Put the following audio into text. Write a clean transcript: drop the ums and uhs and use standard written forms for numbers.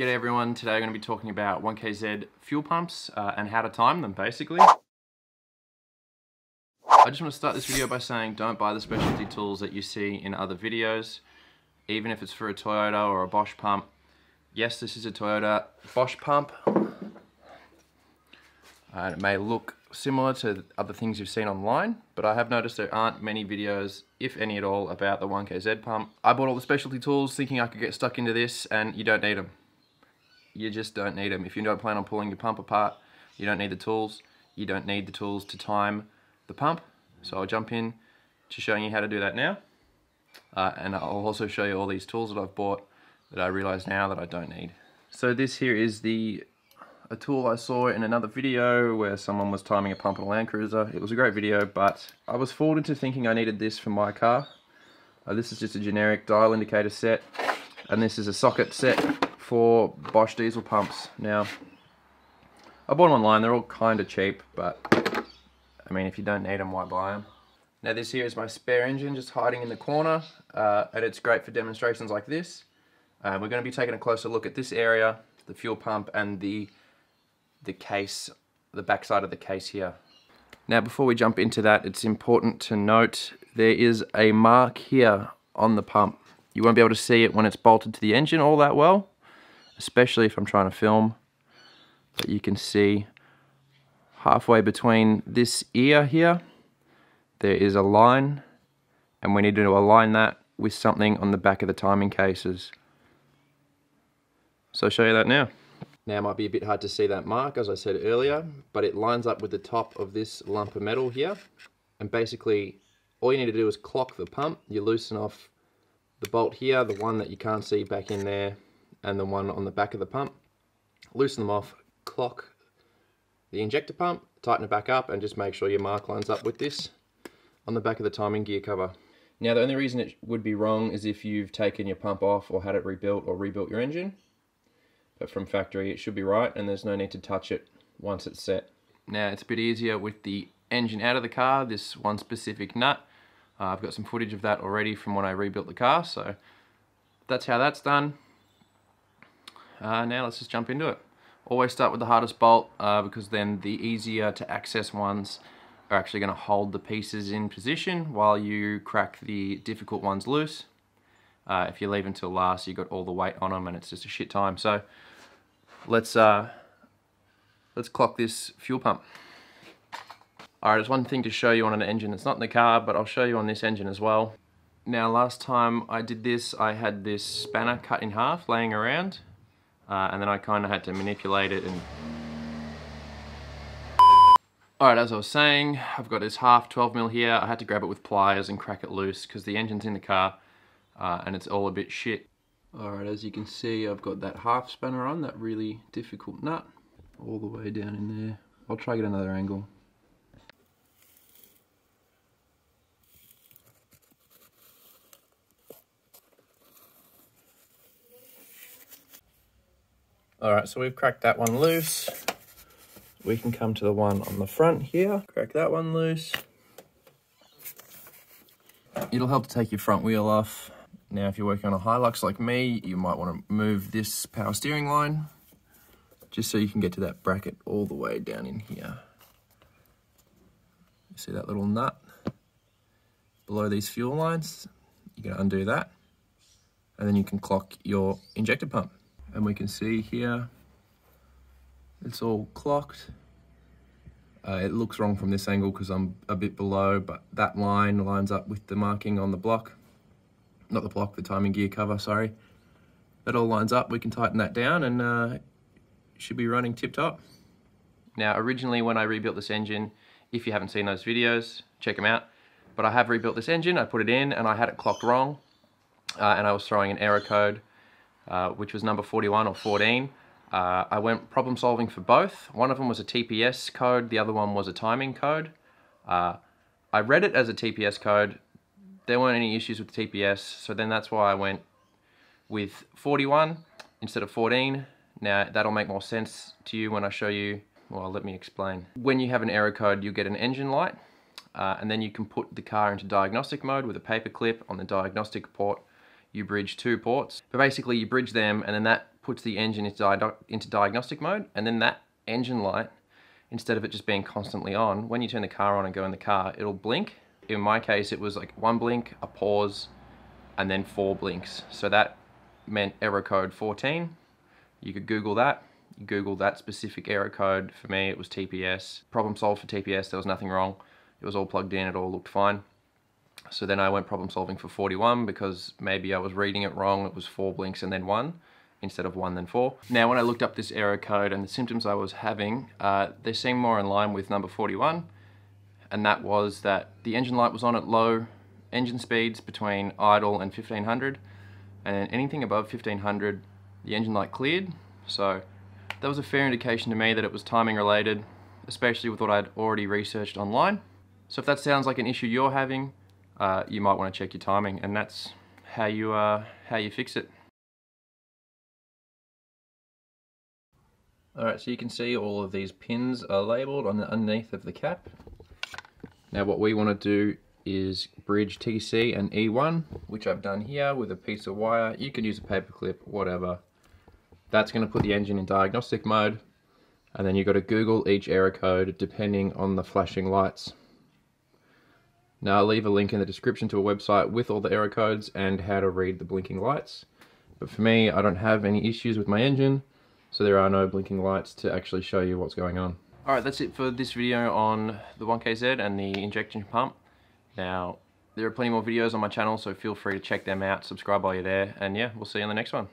G'day everyone, today I'm going to be talking about 1KZ fuel pumps and how to time them basically. I just want to start this video by saying don't buy the specialty tools that you see in other videos, even if it's for a Toyota or a Bosch pump. Yes, this is a Toyota Bosch pump. It may look similar to other things you've seen online, but I have noticed there aren't many videos, if any at all, about the 1KZ pump. I bought all the specialty tools thinking I could get stuck into this, and you don't need them. You just don't need them. If you don't plan on pulling your pump apart, you don't need the tools. You don't need the tools to time the pump. So I'll jump in to showing you how to do that now. And I'll also show you all these tools that I've bought that I realize now that I don't need. So this here is a tool I saw in another video where someone was timing a pump on a Land Cruiser. It was a great video, but I was fooled into thinking I needed this for my car. This is just a generic dial indicator set, and this is a socket set for Bosch diesel pumps. Now, I bought them online, they're all kind of cheap, but I mean, if you don't need them, why buy them? Now this here is my spare engine just hiding in the corner, and it's great for demonstrations like this. We're going to be taking a closer look at this area, the fuel pump and the case, the backside of the case here. Now before we jump into that, it's important to note there is a mark here on the pump. You won't be able to see it when it's bolted to the engine all that well, especially if I'm trying to film, but you can see halfway between this ear here, there is a line, and we need to align that with something on the back of the timing cases. So I'll show you that now. Now it might be a bit hard to see that mark, as I said earlier, but it lines up with the top of this lump of metal here, and basically all you need to do is clock the pump. You loosen off the bolt here, the one that you can't see back in there, and the one on the back of the pump. Loosen them off, clock the injector pump, tighten it back up, and just make sure your mark lines up with this on the back of the timing gear cover. Now the only reason it would be wrong is if you've taken your pump off or had it rebuilt or rebuilt your engine, but from factory it should be right and there's no need to touch it once it's set. Now it's a bit easier with the engine out of the car, this one specific nut. I've got some footage of that already from when I rebuilt the car, so that's how that's done. Now let's just jump into it. Always start with the hardest bolt because then the easier to access ones are actually going to hold the pieces in position while you crack the difficult ones loose. If you leave until last, you've got all the weight on them and it's just a shit time. So let's clock this fuel pump. Alright, there's one thing to show you on an engine that's not in the car, but I'll show you on this engine as well. Now last time I did this, I had this spanner cut in half laying around. And then I kind of had to manipulate it and... Alright, as I was saying, I've got this half 12mm here. I had to grab it with pliers and crack it loose because the engine's in the car and it's all a bit shit. Alright, as you can see, I've got that half spanner on, that really difficult nut, all the way down in there. I'll try to get another angle. Alright, so we've cracked that one loose. We can come to the one on the front here. Crack that one loose. It'll help to take your front wheel off. Now, if you're working on a Hilux like me, you might want to move this power steering line just so you can get to that bracket all the way down in here. You see that little nut below these fuel lines? You're going to undo that, and then you can clock your injector pump. And we can see here, it's all clocked. It looks wrong from this angle because I'm a bit below, but that line lines up with the marking on the block. Not the block, the timing gear cover, sorry. That all lines up, we can tighten that down and it should be running tip-top. Now originally when I rebuilt this engine, if you haven't seen those videos, check them out. But I have rebuilt this engine, I put it in and I had it clocked wrong and I was throwing an error code which was number 41 or 14. I went problem solving for both. One of them was a TPS code, the other one was a timing code. I read it as a TPS code. There weren't any issues with the TPS, so then that's why I went with 41 instead of 14. Now that'll make more sense to you when I show you, well let me explain. When you have an error code you'll get an engine light and then you can put the car into diagnostic mode with a paper clip on the diagnostic port. You bridge two ports, but basically you bridge them and then that puts the engine into diagnostic mode, and then that engine light, instead of it just being constantly on, when you turn the car on and go in the car, it'll blink. In my case, it was like one blink, a pause, and then 4 blinks. So that meant error code 14. You could Google that. You Google that specific error code. For me, it was TPS. Problem solved for TPS, there was nothing wrong. It was all plugged in, it all looked fine. So then I went problem solving for 41 because maybe I was reading it wrong. It was 4 blinks and then 1 instead of 1 then 4. Now when I looked up this error code and the symptoms I was having, they seemed more in line with number 41. And that was that the engine light was on at low engine speeds between idle and 1500. And then anything above 1500, the engine light cleared. So that was a fair indication to me that it was timing related, especially with what I'd already researched online. So if that sounds like an issue you're having, you might want to check your timing, and that's how you fix it. Alright, so you can see all of these pins are labelled on the underneath of the cap. Now what we want to do is bridge TC and E1, which I've done here with a piece of wire. You could use a paper clip, whatever. That's going to put the engine in diagnostic mode, and then you've got to Google each error code depending on the flashing lights. Now I'll leave a link in the description to a website with all the error codes and how to read the blinking lights. But for me, I don't have any issues with my engine, so there are no blinking lights to actually show you what's going on. Alright, that's it for this video on the 1KZ and the injection pump. Now, there are plenty more videos on my channel, so feel free to check them out, subscribe while you're there, and yeah, we'll see you on the next one.